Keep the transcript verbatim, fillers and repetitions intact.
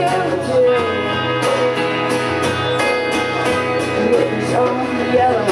do do. With his own yellow.